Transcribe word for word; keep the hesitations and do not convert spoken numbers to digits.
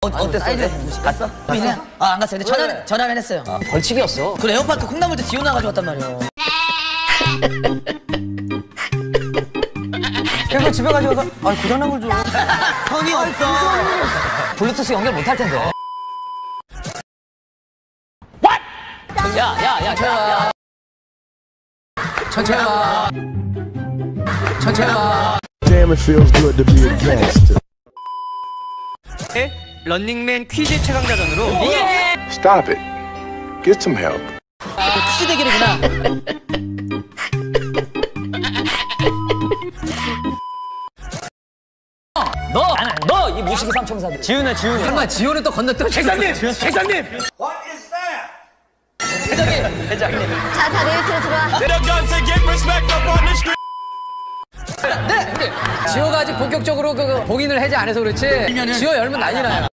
어, 어땠어? 사이즈 갔어? 갔어? 아, 안 갔어요. 근데 전화는, 전화는 했어요. 아, 벌칙이었어. 그 에어파크 콩나물도 지우나 가져왔단 말이에요. 그래서 집에 가져와서 아, 고장난 걸 줘. 선이 없어. 블루투스 연결 못 할 텐데. What? 야, 야, 야, 천천히 천천히 와. 천천히 와. Damn, it feels good to be a gangster. 런닝맨 퀴즈 최강자전으로 예! Stop it. Get some help. 아, 퀴즈 대결이구나. 너! 너! 이 무식이 삼총사들. 지훈아, 지훈아. 설마 지훈은 또 건너뛰어. 회장님! 회장님! What is that? 회장님! 회장님. 자, 다들 일치로 들어와. 네! 지효가 아직 본격적으로 그 봉인을 해지 안 해서 그렇지. 지효 열면 난리 나요.